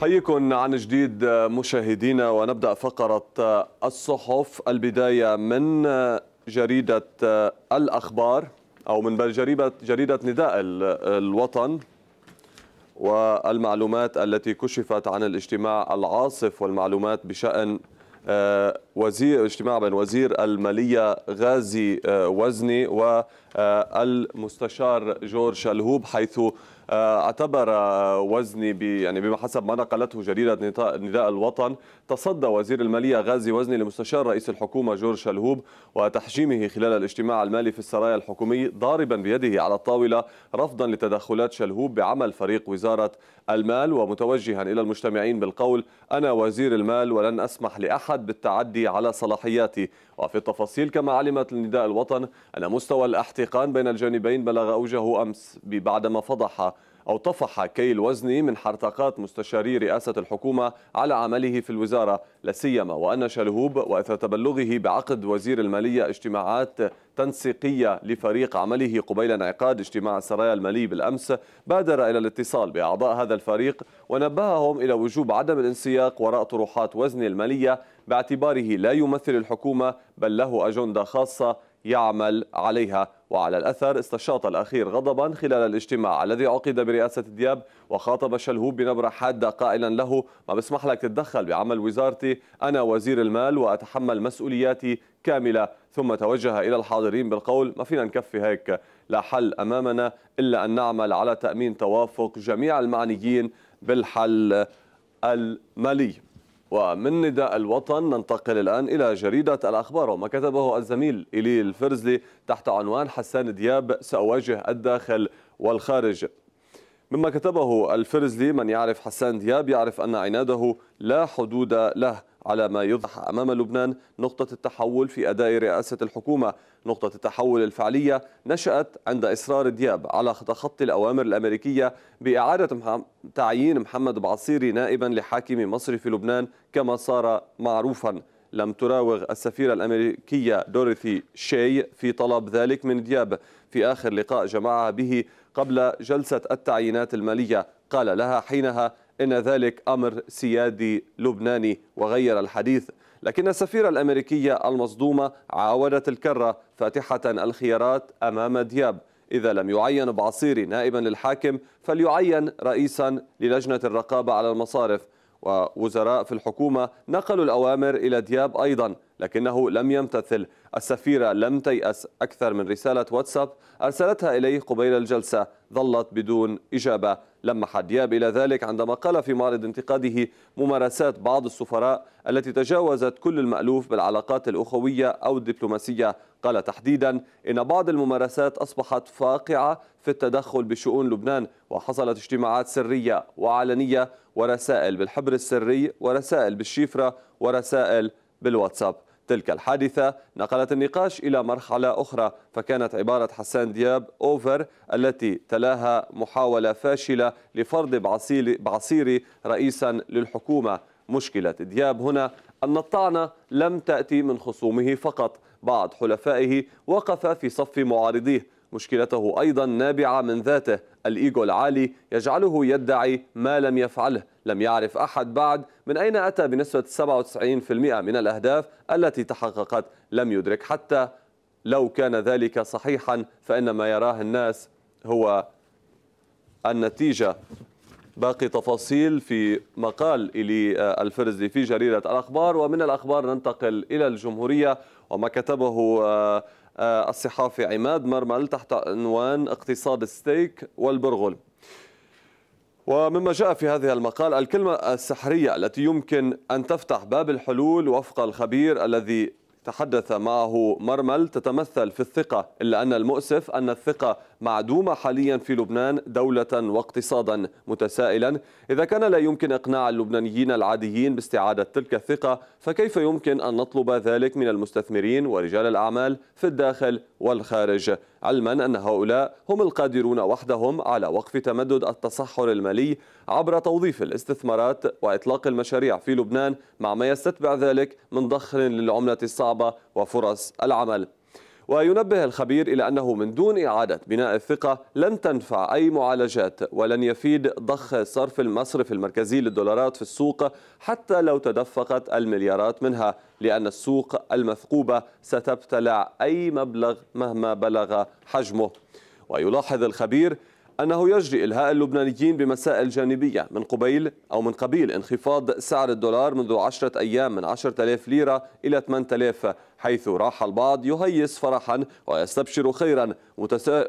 حييكم عن جديد مشاهدينا، ونبدأ فقرة الصحف. البداية من جريدة الأخبار أو من جريدة نداء الوطن، والمعلومات التي كشفت عن الاجتماع العاصف والمعلومات بشأن اجتماع بين وزير المالية غازي وزني والمستشار جورج شلهوب، حيث اعتبر وزني بما حسب ما نقلته جريدة نداء الوطن، تصدى وزير المالية غازي وزني لمستشار رئيس الحكومة جورج شلهوب وتحجيمه خلال الاجتماع المالي في السرايا الحكومي، ضاربا بيده على الطاولة رفضا لتدخلات شلهوب بعمل فريق وزارة المال، ومتوجها إلى المجتمعين بالقول: أنا وزير المال ولن أسمح لأحد بالتعدي على صلاحياتي. وفي التفاصيل، كما علمت نداء الوطن أن مستوى الاحتقان بين الجانبين بلغ أوجه أمس بعدما طفح كيل وزني من حرطقات مستشاري رئاسة الحكومة على عمله في الوزارة، لاسيما وأن شلهوب وأثر تبلغه بعقد وزير المالية اجتماعات تنسيقية لفريق عمله قبيل انعقاد اجتماع السرايا المالي بالأمس، بادر إلى الاتصال بأعضاء هذا الفريق ونبههم إلى وجوب عدم الانسياق وراء طروحات وزني المالية، باعتباره لا يمثل الحكومة بل له أجندة خاصة يعمل عليها. وعلى الأثر استشاط الأخير غضبا خلال الاجتماع الذي عقد برئاسة دياب، وخاطب شلهوب بنبرة حادة قائلا له: ما بسمح لك تتدخل بعمل وزارتي، أنا وزير المال وأتحمل مسؤولياتي كاملة. ثم توجه إلى الحاضرين بالقول: ما فينا نكفي هيك، لا حل أمامنا إلا أن نعمل على تأمين توافق جميع المعنيين بالحل المالي. ومن نداء الوطن ننتقل الآن إلى جريدة الأخبار، وما كتبه الزميل إيلي الفرزلي تحت عنوان: حسان دياب سأواجه الداخل والخارج. مما كتبه الفرزلي: من يعرف حسان دياب يعرف أن عناده لا حدود له على ما يوضح أمام لبنان. نقطة التحول في أداء رئاسة الحكومة، نقطة التحول الفعلية نشأت عند إصرار دياب على تخطي الأوامر الأمريكية بإعادة تعيين محمد البعصيري نائبا لحاكم مصرف لبنان كما صار معروفا. لم تراوغ السفيرة الأمريكية دوروثي شي في طلب ذلك من دياب. في آخر لقاء جمعها به قبل جلسة التعيينات المالية قال لها حينها إن ذلك أمر سيادي لبناني وغير الحديث، لكن السفيرة الأمريكية المصدومة عاودت الكرة فاتحة الخيارات أمام دياب: إذا لم يعين بعصيري نائبا للحاكم فليعين رئيسا للجنة الرقابة على المصارف. ووزراء في الحكومة نقلوا الأوامر إلى دياب أيضا لكنه لم يمتثل. السفيرة لم تيأس، أكثر من رسالة واتساب أرسلتها إليه قبيل الجلسة ظلت بدون إجابة. لمح دياب إلى ذلك عندما قال في معرض انتقاده: ممارسات بعض السفراء التي تجاوزت كل المألوف بالعلاقات الأخوية أو الدبلوماسية. قال تحديدا إن بعض الممارسات أصبحت فاقعة في التدخل بشؤون لبنان، وحصلت اجتماعات سرية وعلنية ورسائل بالحبر السري ورسائل بالشفرة ورسائل بالواتساب. تلك الحادثة نقلت النقاش إلى مرحلة أخرى، فكانت عبارة حسان دياب أوفر التي تلاها محاولة فاشلة لفرض بعصيري رئيسا للحكومة. مشكلة دياب هنا أن الطعنة لم تأتي من خصومه فقط، بعض حلفائه وقف في صف معارضيه. مشكلته أيضا نابعة من ذاته، الإيجو العالي يجعله يدعي ما لم يفعله. لم يعرف أحد بعد من أين أتى بنسبة 97% من الأهداف التي تحققت. لم يدرك حتى لو كان ذلك صحيحا، فإن ما يراه الناس هو النتيجة. باقي تفاصيل في مقال إيلي الفرزلي في جريدة الأخبار. ومن الأخبار ننتقل إلى الجمهورية، وما كتبه الصحافي عماد مرمال تحت عنوان: اقتصاد الستيك والبرغل. ومما جاء في هذه المقال: الكلمة السحرية التي يمكن أن تفتح باب الحلول وفق الخبير الذي تحدث معه مرمل تتمثل في الثقة، إلا أن المؤسف أن الثقة معدومة حاليا في لبنان دولة واقتصادا. متسائلا: إذا كان لا يمكن إقناع اللبنانيين العاديين باستعادة تلك الثقة، فكيف يمكن أن نطلب ذلك من المستثمرين ورجال الأعمال في الداخل والخارج، علما أن هؤلاء هم القادرون وحدهم على وقف تمدد التصحر المالي عبر توظيف الاستثمارات وإطلاق المشاريع في لبنان، مع ما يستتبع ذلك من ضخ للعملة الصعبة وفرص العمل. وينبه الخبير إلى أنه من دون إعادة بناء الثقة لن تنفع أي معالجات ولن يفيد ضخ صرف المصرف المركزي للدولارات في السوق حتى لو تدفقت المليارات منها، لأن السوق المثقوبة ستبتلع أي مبلغ مهما بلغ حجمه. ويلاحظ الخبير أنه يجري إلهاء اللبنانيين بمسائل جانبية من قبيل انخفاض سعر الدولار منذ 10 أيام من 10,000 ليرة إلى 8,000، حيث راح البعض يهيص فرحا ويستبشر خيرا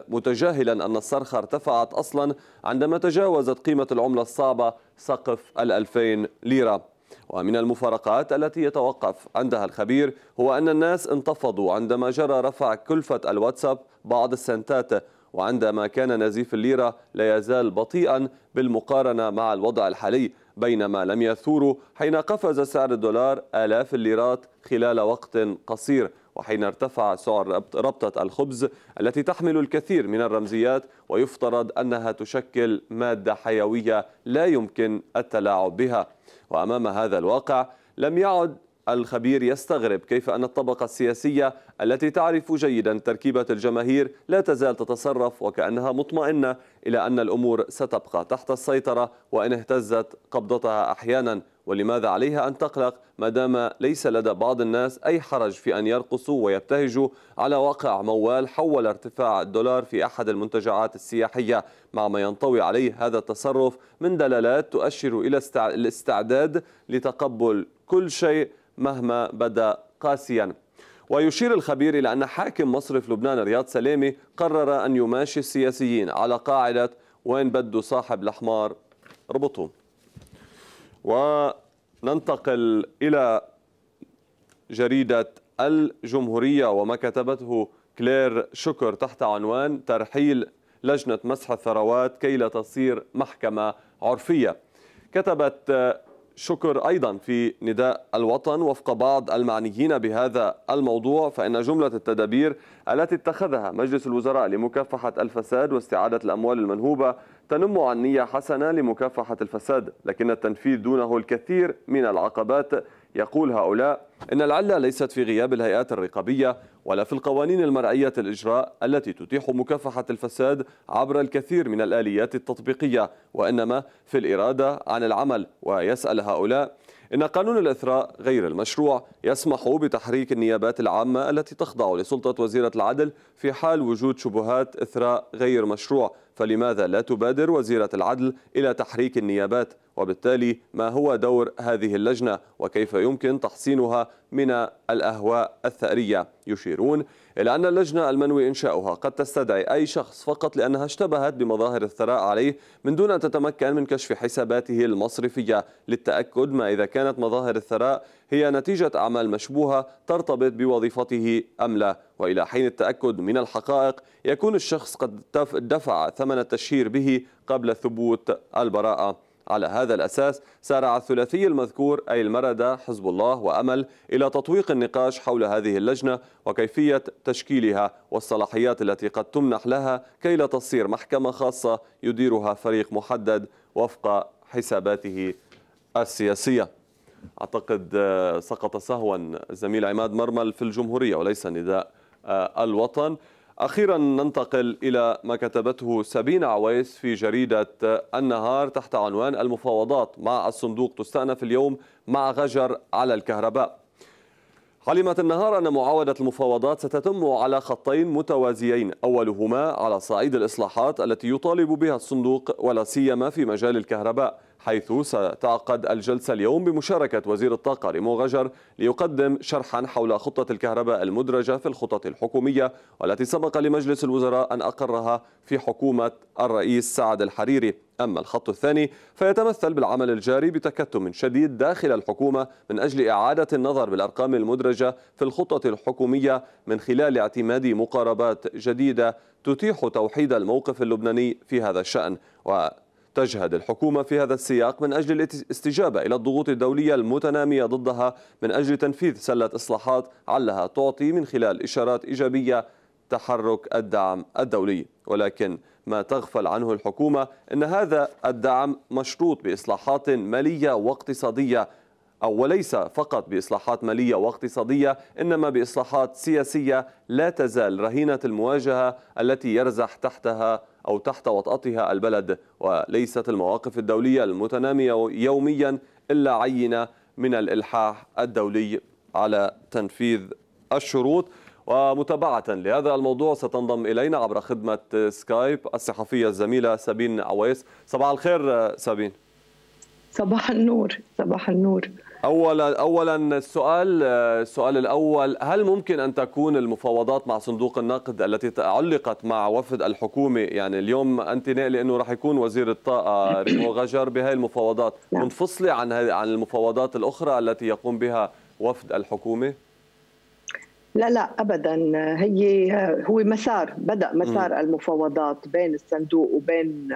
متجاهلا أن الصرخة ارتفعت أصلا عندما تجاوزت قيمة العملة الصعبة سقف 2,000 ليرة. ومن المفارقات التي يتوقف عندها الخبير هو أن الناس انتفضوا عندما جرى رفع كلفة الواتساب بعض السنتات، وعندما كان نزيف الليرة لا يزال بطيئا بالمقارنة مع الوضع الحالي، بينما لم يثوروا حين قفز سعر الدولار آلاف الليرات خلال وقت قصير، وحين ارتفع سعر ربطة الخبز التي تحمل الكثير من الرمزيات ويفترض أنها تشكل مادة حيوية لا يمكن التلاعب بها. وأمام هذا الواقع لم يعد الخبير يستغرب كيف أن الطبقة السياسية التي تعرف جيدا تركيبة الجماهير لا تزال تتصرف وكأنها مطمئنة إلى أن الأمور ستبقى تحت السيطرة وإن اهتزت قبضتها أحيانا، ولماذا عليها أن تقلق ما دام ليس لدى بعض الناس أي حرج في أن يرقصوا ويبتهجوا على واقع موال حول ارتفاع الدولار في أحد المنتجعات السياحية، مع ما ينطوي عليه هذا التصرف من دلالات تؤشر إلى الاستعداد لتقبل كل شيء مهما بدا قاسيا. ويشير الخبير إلى أن حاكم مصرف لبنان رياض سلامة قرر أن يماشي السياسيين على قاعدة وين بده صاحب الحمار ربطوه. وننتقل إلى جريدة الجمهورية وما كتبته كلير شكر تحت عنوان ترحيل لجنة مسح الثروات كي لا تصير محكمة عرفية. كتبت شكر أيضا في نداء الوطن وفق بعض المعنيين بهذا الموضوع فإن جملة التدابير التي اتخذها مجلس الوزراء لمكافحة الفساد واستعادة الأموال المنهوبة تنم عن نية حسنة لمكافحة الفساد، لكن التنفيذ دونه الكثير من العقبات. يقول هؤلاء إن العلة ليست في غياب الهيئات الرقابية ولا في القوانين المرعية الإجراء التي تتيح مكافحة الفساد عبر الكثير من الآليات التطبيقية، وإنما في الإرادة عن العمل. ويسأل هؤلاء إن قانون الإثراء غير المشروع يسمح بتحريك النيابات العامة التي تخضع لسلطة وزيرة العدل في حال وجود شبهات إثراء غير مشروع، فلماذا لا تبادر وزيرة العدل إلى تحريك النيابات؟ وبالتالي ما هو دور هذه اللجنة وكيف يمكن تحصينها من الأهواء الثأرية؟ يشيرون إلى أن اللجنة المنوي إنشاؤها قد تستدعي أي شخص فقط لأنها اشتبهت بمظاهر الثراء عليه من دون أن تتمكن من كشف حساباته المصرفية للتأكد ما إذا كانت مظاهر الثراء هي نتيجة أعمال مشبوهة ترتبط بوظيفته أم لا، وإلى حين التأكد من الحقائق يكون الشخص قد دفع ثمن التشهير به قبل ثبوت البراءة. على هذا الأساس سارع الثلاثي المذكور أي المردة حزب الله وأمل إلى تطويق النقاش حول هذه اللجنة وكيفية تشكيلها والصلاحيات التي قد تمنح لها كي لا تصير محكمة خاصة يديرها فريق محدد وفق حساباته السياسية. أعتقد سقط سهوا الزميل عماد مرمل في الجمهورية وليس نداء الوطن. أخيرا ننتقل إلى ما كتبته سابين عويس في جريدة النهار تحت عنوان المفاوضات مع الصندوق تستأنف اليوم مع غجر على الكهرباء. علمت النهار أن معاودة المفاوضات ستتم على خطين متوازيين، أولهما على صعيد الإصلاحات التي يطالب بها الصندوق ولا سيما في مجال الكهرباء، حيث ستعقد الجلسة اليوم بمشاركة وزير الطاقة ريمون غجر ليقدم شرحا حول خطة الكهرباء المدرجة في الخطط الحكومية والتي سبق لمجلس الوزراء أن أقرها في حكومة الرئيس سعد الحريري. أما الخط الثاني فيتمثل بالعمل الجاري بتكتم شديد داخل الحكومة من أجل إعادة النظر بالأرقام المدرجة في الخطط الحكومية من خلال اعتماد مقاربات جديدة تتيح توحيد الموقف اللبناني في هذا الشأن. تجهد الحكومة في هذا السياق من أجل الاستجابة إلى الضغوط الدولية المتنامية ضدها من أجل تنفيذ سلة إصلاحات علها تعطي من خلال إشارات إيجابية تحرك الدعم الدولي، ولكن ما تغفل عنه الحكومة أن هذا الدعم مشروط بإصلاحات مالية واقتصادية أو وليس فقط بإصلاحات مالية واقتصادية، إنما بإصلاحات سياسية لا تزال رهينة المواجهة التي يرزح تحتها أو تحت وطأتها البلد، وليست المواقف الدولية المتنامية يوميا إلا عينة من الإلحاح الدولي على تنفيذ الشروط. ومتابعة لهذا الموضوع ستنضم إلينا عبر خدمة سكايب الصحفية الزميلة سابين عويس. صباح الخير سابين. صباح النور. صباح النور. أولا السؤال الأول، هل ممكن أن تكون المفاوضات مع صندوق النقد التي علقت مع وفد الحكومة، يعني اليوم أنت ناقل أنه راح يكون وزير الطاقة ريمون غجر بهذه المفاوضات منفصلة عن المفاوضات الأخرى التي يقوم بها وفد الحكومة؟ لا أبدا، هو مسار بدأ المفاوضات بين الصندوق وبين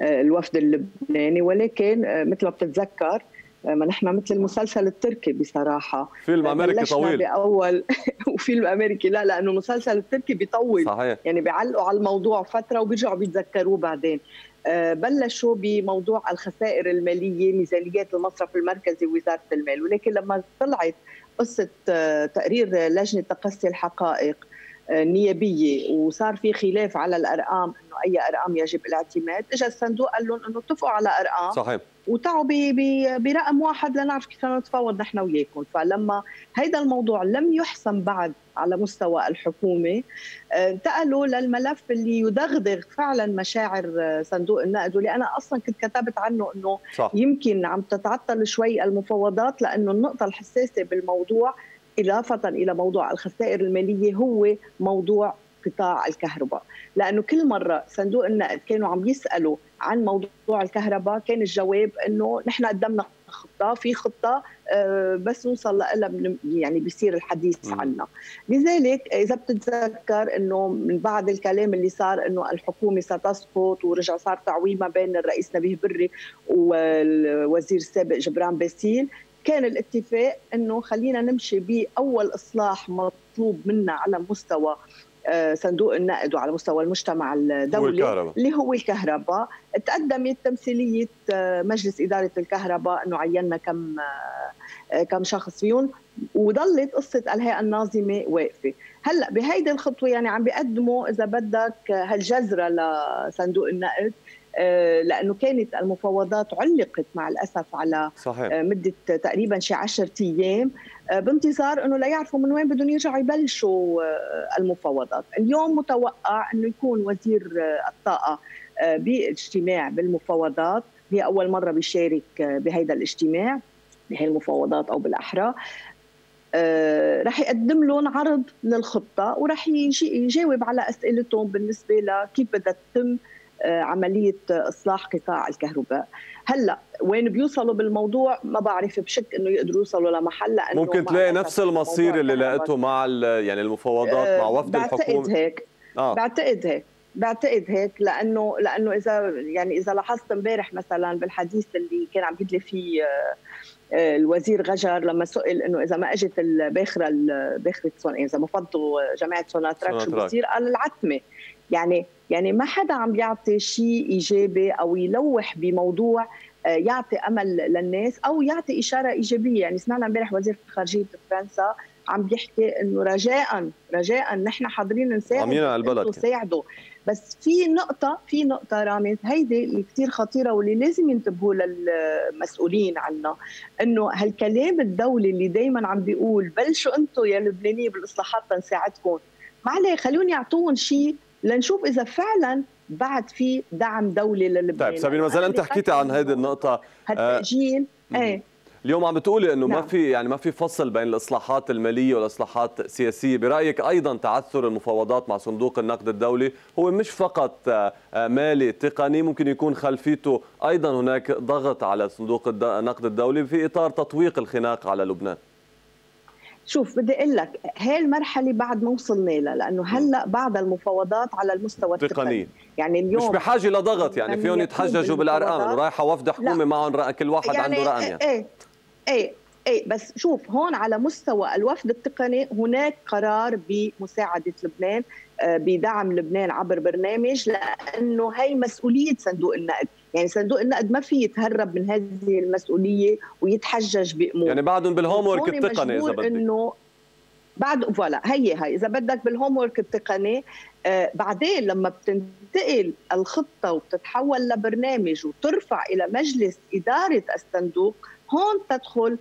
الوفد اللبناني، ولكن مثل ما بتتذكر ما نحن مثل المسلسل التركي بصراحه، فيلم امريكي طويل باول وفيلم امريكي لانه المسلسل التركي بيطول، صحيح. يعني بيعلقوا على الموضوع فتره وبيرجعوا بيتذكروه بعدين. بلشوا بموضوع الخسائر الماليه، ميزانيات المصرف المركزي ووزاره المال، ولكن لما طلعت قصه تقرير لجنه تقصي الحقائق نيابيه وصار في خلاف على الارقام، انه اي ارقام يجب الاعتماد، اجى الصندوق قال لهم انه اتفقوا على ارقام، صحيح، وتعوا برقم واحد لنعرف كيف نتفاوض نحن وياكم. فلما هيدا الموضوع لم يحسم بعد على مستوى الحكومه، انتقلوا للملف اللي يدغدغ فعلا مشاعر صندوق النقد، واللي انا اصلا كنت كتبت عنه انه يمكن عم تتعطل شوي المفاوضات، لانه النقطه الحساسه بالموضوع إضافة إلى موضوع الخسائر المالية هو موضوع قطاع الكهرباء، لأنه كل مرة صندوق النقد كانوا عم يسألوا عن موضوع الكهرباء كان الجواب أنه نحن قدمنا خطة، في خطة بس نوصل لها يعني بيصير الحديث عنها. لذلك إذا بتتذكر أنه من بعد الكلام اللي صار أنه الحكومة ستسقط، ورجع صار تعويمة بين الرئيس نبيه بري والوزير السابق جبران باسيل، كان الاتفاق انه خلينا نمشي باول اصلاح مطلوب منا على مستوى صندوق النقد وعلى مستوى المجتمع الدولي اللي هو الكهرباء. تقدمت تمثيليه مجلس اداره الكهرباء انه عينا كم شخص فيهم، وضلت قصه الهيئه الناظمه واقفه. هلا بهيدي الخطوه يعني عم بيقدموا اذا بدك هالجزره لصندوق النقد، لأنه كانت المفاوضات علقت مع الأسف على مدة تقريبا شي 10 أيام بانتظار أنه لا يعرفوا من وين بدهم يرجعوا يبلشوا المفاوضات. اليوم متوقع أنه يكون وزير الطاقة باجتماع بالمفاوضات، هي أول مرة بيشارك بهذا الاجتماع بهي المفاوضات، أو بالأحرى رح يقدم لهم عرض للخطة، ورح يجاوب على أسئلتهم بالنسبة لكيف بدها تتم عملية إصلاح قطاع الكهرباء. هلأ وين بيوصلوا بالموضوع ما بعرف، بشك أنه يقدروا يوصلوا لمحل، لأنه ممكن تلاقي نفس المصير اللي لقيته مع يعني المفاوضات مع وفد الحكومة. بعتقد هيك لأنه إذا لاحظت امبارح مثلا بالحديث اللي كان عم يدلي فيه الوزير غجر لما سئل انه اذا ما اجت باخره اذا ما فضوا جماعه سوناتراك شو بصير؟ قال العتمه. يعني ما حدا عم يعطي شيء ايجابي او يلوح بموضوع يعطي امل للناس او يعطي اشاره ايجابيه. يعني سمعنا امبارح وزير خارجيه فرنسا عم بيحكي انه رجاء نحن حاضرين نساعدوا، بس في نقطه رامز هيدي اللي كثير خطيره واللي لازم ينتبهوا للمسؤولين عنا، انه هالكلام الدولي اللي دائما عم بيقول بلشوا انتم يا لبنانيين بالاصلاحات تنساعدكم، معليه خلون يعطون شيء لنشوف اذا فعلا بعد في دعم دولي للبنان. طيب سابين، مثلا انت حكيت عن هيدي النقطه هالتاجيل اليوم عم بتقولي انه ما في فصل بين الاصلاحات الماليه والاصلاحات السياسيه، برايك ايضا تعثر المفاوضات مع صندوق النقد الدولي هو مش فقط مالي تقني، ممكن يكون خلفيته ايضا هناك ضغط على صندوق النقد الدولي في اطار تطويق الخناق على لبنان. شوف بدي اقول لك هاي المرحله بعد ما وصلنا لها، لانه هلا بعد المفاوضات على المستوى التقني، يعني اليوم مش بحاجه لضغط، يعني فيهم يتحججوا بالارقام، رايحه وفد حكومه معهم كل واحد عنده رقم. يعني اي بس شوف هون على مستوى الوفد التقني هناك قرار بمساعده لبنان بدعم لبنان عبر برنامج، لانه هي مسؤوليه صندوق النقد، يعني صندوق النقد ما في يتهرب من هذه المسؤوليه ويتحجج بامور، يعني بعدهم بالهوم ورك التقني اذا بدك، انه بعد فوالا هي اذا بدك بالهوم ورك التقني. بعدين لما بتنتقل الخطه وبتتحول لبرنامج وترفع الى مجلس اداره الصندوق، هون تدخل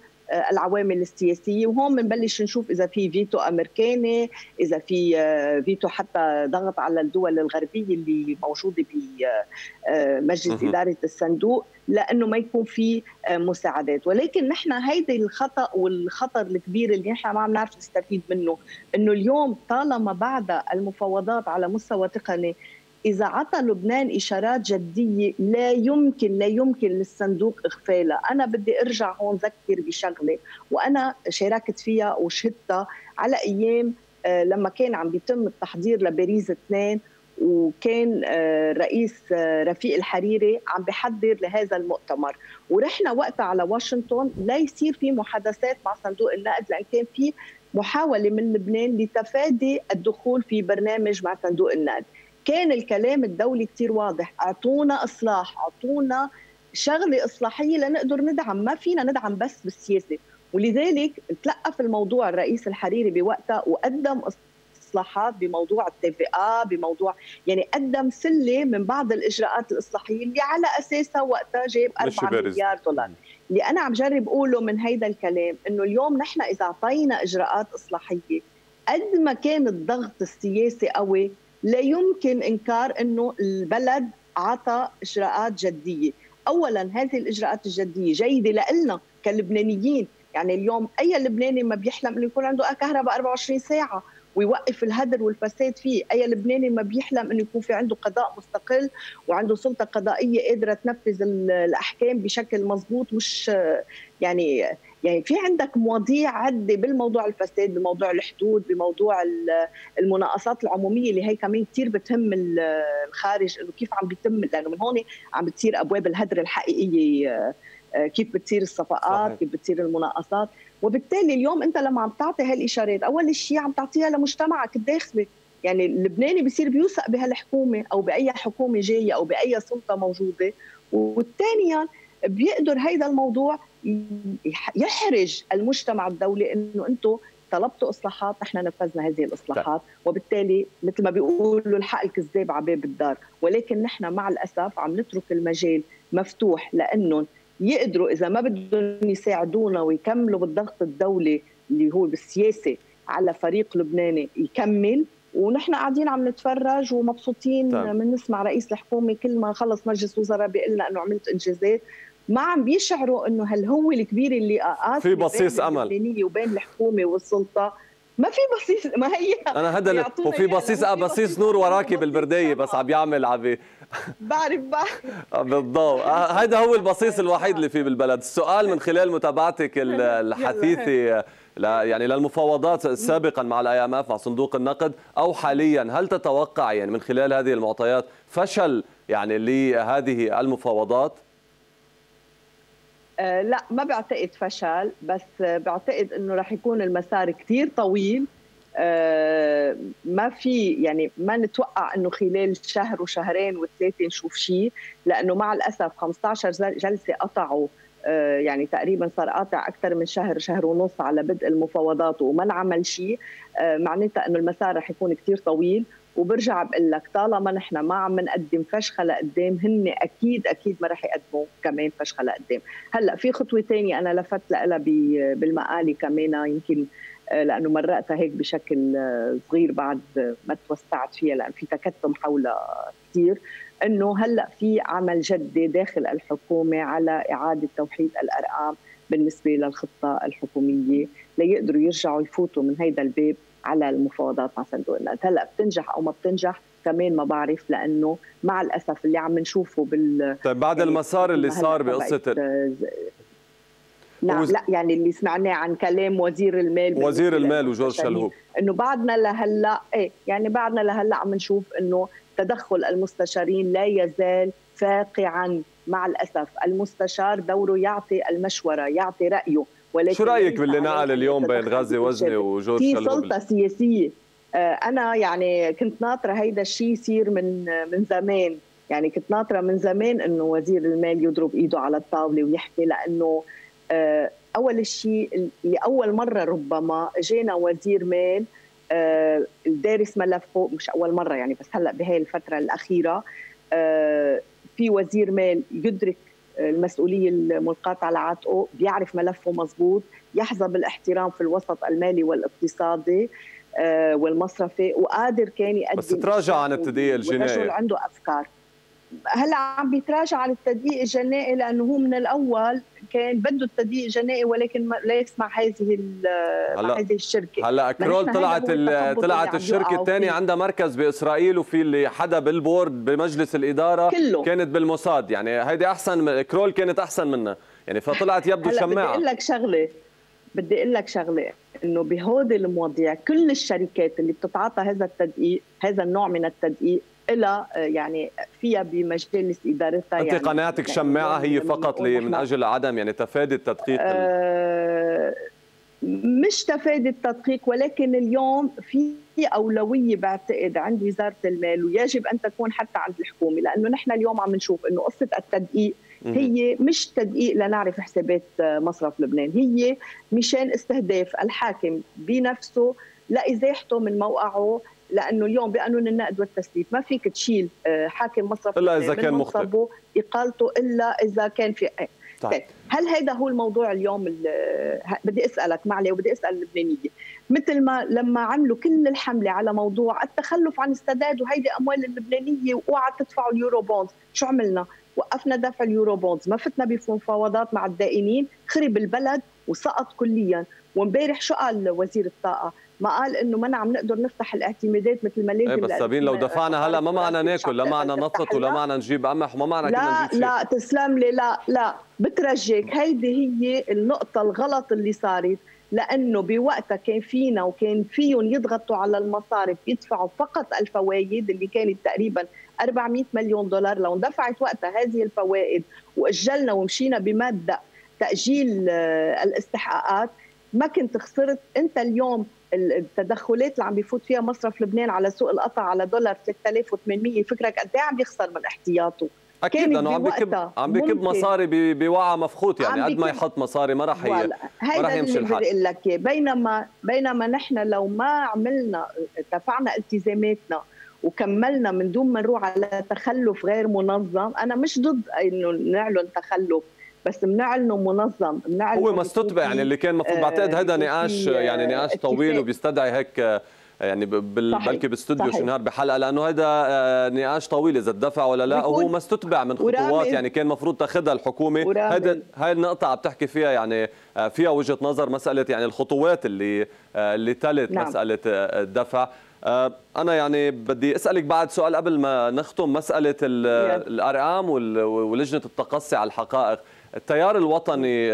العوامل السياسيه، وهون بنبلش نشوف اذا في فيتو امريكاني، اذا في فيتو حتى ضغط على الدول الغربيه اللي موجوده بمجلس اداره الصندوق لانه ما يكون في مساعدات. ولكن نحن هيدي الخطا والخطر الكبير اللي نحن ما عم نعرف نستفيد منه، انه اليوم طالما بعد المفاوضات على مستوى تقني إذا عطى لبنان إشارات جدية لا يمكن للصندوق إغفالها. أنا بدي أرجع هون ذكر بشغلة وأنا شاركت فيها وشهدتها على أيام لما كان عم بيتم التحضير لباريس 2، وكان رئيس رفيق الحريري عم بحضر لهذا المؤتمر، ورحنا وقتها على واشنطن لا يصير في محادثات مع صندوق النقد، لأن كان في محاولة من لبنان لتفادي الدخول في برنامج مع صندوق النقد. كان الكلام الدولي كتير واضح، اعطونا اصلاح، اعطونا شغله اصلاحيه لنقدر ندعم، ما فينا ندعم بس بالسياسه، ولذلك تلقى في الموضوع الرئيس الحريري بوقتها وقدم اصلاحات بموضوع التفئه، بموضوع يعني قدم سله من بعض الاجراءات الاصلاحيه اللي على اساسها وقتها جاب 4 مليار دولار. اللي انا عم جرب اقوله من هيدا الكلام انه اليوم نحن اذا اعطينا اجراءات اصلاحيه قد ما كان الضغط السياسي قوي لا يمكن إنكار أنه البلد عطى إجراءات جدية. أولاً هذه الإجراءات الجدية جيدة لنا كلبنانيين، يعني اليوم أي لبناني ما بيحلم أنه يكون عنده كهرباء 24 ساعة ويوقف الهدر والفساد فيه، أي لبناني ما بيحلم أنه يكون في عنده قضاء مستقل وعنده سلطة قضائية قادرة تنفذ الأحكام بشكل مضبوط، مش يعني في عندك مواضيع عدة بالموضوع الفساد، بموضوع الحدود، بموضوع المناقصات العمومية اللي هي كمان كثير بتهم الخارج انه كيف عم بيتم، لانه من هون عم بتصير ابواب الهدر الحقيقية، كيف بتصير الصفقات، كيف بتصير المناقصات. وبالتالي اليوم انت لما عم تعطي هالاشارات اول شيء عم تعطيها لمجتمعك الداخلي، يعني اللبناني بصير بيوثق بهالحكومة او باي حكومة جاية او باي سلطة موجودة، والثانيا بيقدر هيدا الموضوع يحرج المجتمع الدولي انه انتم طلبتوا اصلاحات نحن نفذنا هذه الاصلاحات، وبالتالي مثل ما بيقولوا الحق الكذاب على باب الدار. ولكن نحن مع الاسف عم نترك المجال مفتوح لانهم يقدروا اذا ما بدهم يساعدونا ويكملوا بالضغط الدولي اللي هو بالسياسه على فريق لبناني يكمل، ونحن قاعدين عم نتفرج ومبسوطين من نسمع رئيس الحكومه كل ما خلص مجلس وزراء بيقول لنا انه عملت انجازات، ما عم بيشعروا انه هل هو الكبير اللي قاس في بصيص امل وبين الحكومه والسلطه، ما في بصيص، ما هي انا هذا وفي بصيص نور وراكي بالبردايه بس عم يعمل بعرف بالضوء. هذا هو البصيص الوحيد اللي فيه بالبلد. السؤال من خلال متابعتك الحثيثه يعني للمفاوضات سابقا مع IMF مع صندوق النقد او حاليا، هل تتوقع يعني من خلال هذه المعطيات فشل يعني لهذه المفاوضات؟ لا ما بعتقد فشل، بس بعتقد انه رح يكون المسار كثير طويل، ما في يعني ما نتوقع انه خلال شهر وشهرين و3 نشوف شيء، لانه مع الاسف 15 جلسه قطعوا، يعني تقريبا صار قاطع اكثر من شهر ونص على بدء المفاوضات وما انعمل شيء، معناتها انه المسار رح يكون كثير طويل. وبرجع بقول لك طالما نحن ما عم نقدم فشخه لقدام هن اكيد ما رح يقدموا كمان فشخه لقدام. هلا في خطوه ثانيه انا لفت لها بالمقالي كمان، يمكن لانه مرقتها هيك بشكل صغير بعد ما توسعت فيها لان في تكتم حولها كثير، انه هلا في عمل جدي داخل الحكومه على اعاده توحيد الارقام بالنسبه للخطه الحكوميه ليقدروا يرجعوا يفوتوا من هيدا الباب على المفاوضات مع صندوق النقد. هلا بتنجح او ما بتنجح كمان ما بعرف، لانه مع الاسف اللي عم نشوفه طيب بعد المسار اللي صار بقصه نعم لا يعني اللي سمعناه عن كلام وزير المال وجورج شلهوب انه بعدنا لهلا بعدنا لهلا عم نشوف انه تدخل المستشارين لا يزال فاقعا. مع الاسف المستشار دوره يعطي المشوره، يعطي رايه، ولكن شو رايك باللي نقل اليوم بين غازي وزني وجورج شلهوب؟ في سلطه سياسيه. انا يعني كنت ناطره هيدا الشيء يصير من زمان، يعني كنت ناطره من زمان انه وزير المال يضرب ايده على الطاوله ويحكي، لانه اول شيء لاول مره ربما جينا وزير مال دارس ملفه، مش اول مره يعني بس هلا بهي الفتره الاخيره في وزير مال يدرك المسؤوليه الملقاه على عاتقه، بيعرف ملفه مضبوط، يحظى بالاحترام في الوسط المالي والاقتصادي والمصرفي، وقادر كان يقدم. بس تراجع عن التدقيق الجنائي، الرجل عنده افكار. هلا عم بيتراجع عن التدقيق الجنائي لانه هو من الاول كان بده التدقيق الجنائي، ولكن ليس مع هذه الشركه. هلا كرول طلعت الشركه الثانيه عندها مركز باسرائيل، وفي اللي حدا بالبورد بمجلس الاداره كله كانت بالموساد، يعني هيدي احسن، كرول كانت احسن منها يعني، فطلعت يبدو شماعه. بدي اقول لك شغله انه بهودي المواضيع كل الشركات اللي بتتعاطى هذا التدقيق، هذا النوع من التدقيق، إلى يعني فيها بمجلس ادارتها. انت يعني قناعتك شماعه هي فقط من اجل عدم يعني تفادي التدقيق؟ مش تفادي التدقيق، ولكن اليوم في اولويه بعتقد عند وزاره المال، ويجب ان تكون حتى عند الحكومه، لانه نحن اليوم عم نشوف انه قصه التدقيق هي مش تدقيق لنعرف حسابات مصرف لبنان، هي مشان استهداف الحاكم بنفسه لازاحته من موقعه، لانه اليوم بقانون النقد والتسديد ما فيك تشيل حاكم مصرف الا اذا كان مخطئ، اقالته الا اذا كان في. طيب هل هذا هو الموضوع اليوم؟ بدي اسالك معلي، وبدي اسال اللبنانيه، مثل ما لما عملوا كل الحمله على موضوع التخلف عن السداد وهيدي اموال اللبنانيه واوعى تدفعوا اليورو بونز، شو عملنا؟ وقفنا دفع اليورو بونز، ما فتنا بمفاوضات مع الدائنين، خرب البلد وسقط كليا. وامبارح شو قال وزير الطاقه؟ ما قال انه ما عم نقدر نفتح الاعتمادات مثل ما لازم. بس سابين لو دفعنا هلا ما معنا ناكل، لا معنا نطلط، ولا معنا نجيب قمح، وما معنا كنا نجيب شيء. لا تسلم لي، لا بترجيك، هيدي هي النقطه الغلط اللي صارت، لانه بوقتها كان فينا وكان فيهم يضغطوا على المصارف يدفعوا فقط الفوائد اللي كانت تقريبا 400 مليون دولار، لو اندفعت وقتها هذه الفوائد واجلنا ومشينا بمبدا تاجيل الاستحقاقات ما كنت خسرت. انت اليوم التدخلات اللي عم بيفوت فيها مصرف لبنان على سوق القطع على دولار 3800، فكرك قد ايه عم بيخسر من احتياطه؟ اكيد انه عم بكب مصاري بوعى مفخوط، يعني قد ما يحط مصاري ما راح يمشي الحال. هيدا اللي بدي اقول لك اياه، بينما نحن لو ما عملنا دفعنا التزاماتنا وكملنا من دون ما نروح على تخلف غير منظم، انا مش ضد انه نعلن تخلف، بس بنعلنه منظم، هو ما استطبع يعني اللي كان المفروض. بعتقد هذا نقاش يعني نقاش طويل وبيستدعي هيك يعني بلكي باستوديو شي نهار بحلقه، لانه هذا نقاش طويل اذا تدفع ولا لا، وهو ما استتبع من خطوات يعني كان المفروض تاخذها الحكومه. هاي النقطه عم تحكي فيها يعني فيها وجهه نظر، مساله يعني الخطوات اللي تلت. نعم. مساله الدفع. أنا يعني بدي أسألك بعد سؤال قبل ما نختم، مسألة الأرقام ولجنة التقصي على الحقائق. التيار الوطني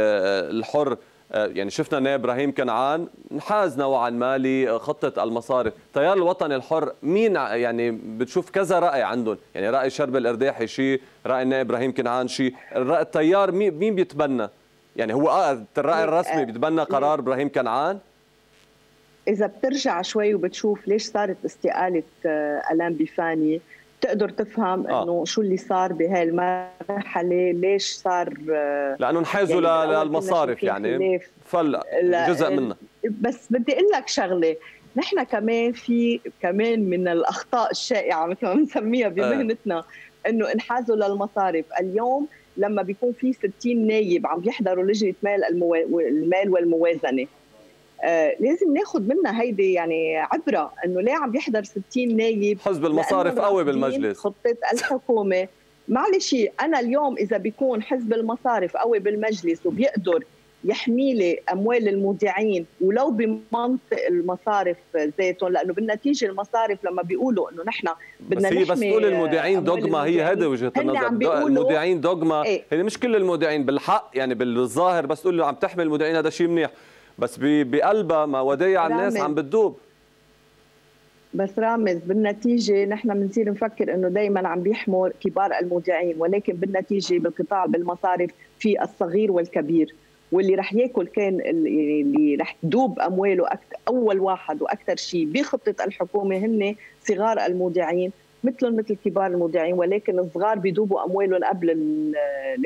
الحر يعني شفنا أن إبراهيم كنعان انحاز نوعا ما لخطة المصارف، التيار الوطني الحر مين يعني بتشوف كذا رأي عندهم، يعني رأي شربل القرداحي شيء، رأي النائب إبراهيم كنعان شيء، التيار مين بيتبنى؟ يعني هو الرأي الرسمي بيتبنى قرار إبراهيم كنعان؟ إذا بترجع شوي وبتشوف ليش صارت استقالة ألان بيفاني بتقدر تفهم إنه شو اللي صار بهاي المرحلة، ليش صار، لأنه انحازوا يعني للمصارف يعني فلا جزء منها. بس بدي أقول لك شغلة، نحن كمان في كمان من الأخطاء الشائعة مثل ما بنسميها بمهنتنا إنه انحازوا للمصارف. اليوم لما بيكون في 60 نايب عم يحضروا لجنة المال والموازنة، لازم ناخذ منها هيدي يعني عبره، انه ليه عم يحضر 60 نايب؟ حزب المصارف قوي بالمجلس، خطه الحكومه. معلش انا اليوم اذا بيكون حزب المصارف قوي بالمجلس وبيقدر يحمي لي اموال المودعين ولو بمنطق المصارف ذاتهم، لانه بالنتيجه المصارف لما بيقولوا انه نحن بدنا نحمي، بس تقول المودعين دوغما، هي هذا وجهه النظر، المودعين دوغما هي مش كل المودعين بالحق يعني بالظاهر، بس تقول له عم تحمي المودعين هذا شيء منيح، بس بقلبها ما وديع الناس عم بتذوب. بس رامز بالنتيجه نحن بنصير نفكر انه دائما عم بيحموا كبار المودعين، ولكن بالنتيجه بالقطاع بالمصارف في الصغير والكبير، واللي راح ياكل كان اللي راح تدوب امواله اول واحد واكثر شيء بخطه الحكومه هن صغار المودعين، مثلهم مثل كبار المودعين، ولكن الصغار بيدوبوا اموالهم قبل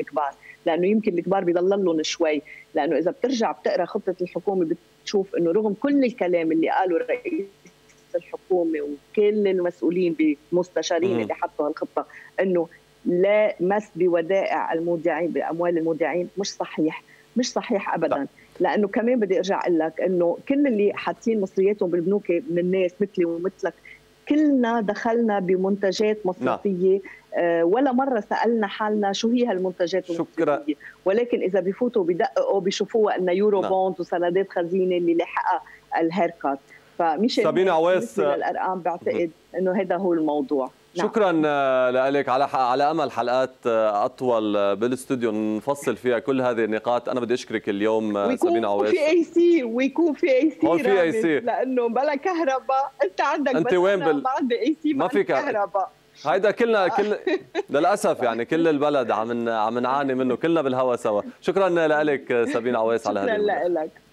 الكبار، لانه يمكن الكبار بيضل لهم شوي، لانه اذا بترجع بتقرا خطه الحكومه بتشوف انه رغم كل الكلام اللي قاله الرئيس الحكومه وكل المسؤولين بمستشارين اللي حطوا هالخطه انه لا مس بودائع المودعين باموال المودعين، مش صحيح، مش صحيح ابدا. لانه كمان بدي ارجع اقول لك انه كل اللي حاطين مصرياتهم بالبنوك من الناس مثلي ومثلك، كلنا دخلنا بمنتجات مصرفيه ولا مره سالنا حالنا شو هي هالمنتجات المصرفيه، ولكن اذا بفوتوا بدققوا بشوفوها انه يورو بوند وسندات خزينه اللي لحقها الهيركات. فمش سابين عويس الارقام، بعتقد انه هذا هو الموضوع. شكرا لك. على امل حلقات اطول بالاستوديو نفصل فيها كل هذه النقاط. انا بدي اشكرك اليوم سابين عويس. ويكون في اي سي لانه بلا كهرباء انت عندك، انت وين ما عندي اي سي، ما في كهرباء. هيدا كلنا للاسف يعني كل البلد عم نعاني منه، كلنا بالهوا سوا. شكرا لك سابين عويس على هذه. شكرا لك.